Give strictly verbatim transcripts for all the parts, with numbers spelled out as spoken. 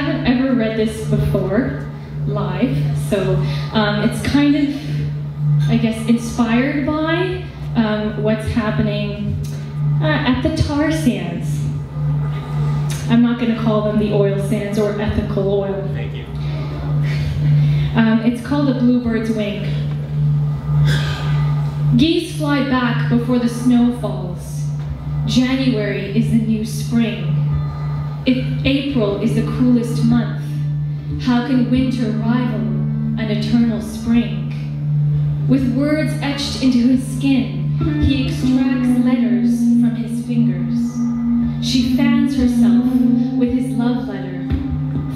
haven't ever read this before live, so um, it's kind of, I guess, inspired by um, what's happening uh, at the tar sands. I'm not going to call them the oil sands or ethical oil. Thank you. Um, it's called A Bluebird's Wing. Geese fly back before the snow falls. January is the new spring. If April is the coolest month, how can winter rival an eternal spring? With words etched into his skin, he extracts letters from his fingers. She fans herself with his love letter,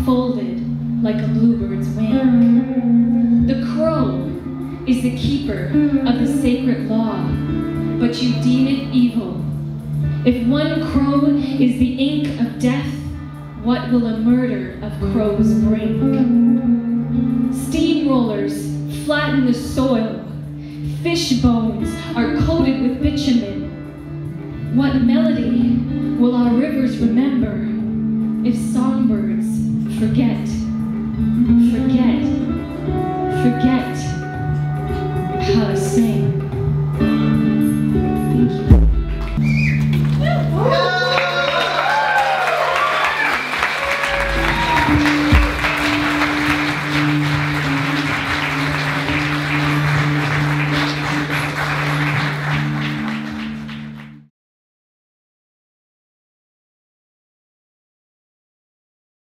folded like a bluebird's wing. The crow is the keeper of the sacred law, but you deem it evil. If one crow is the ink of death, what will a murder of crows bring? Steamrollers flatten the soil. Fish bones are coated with bitumen. What melody will our rivers remember if songbirds forget, forget?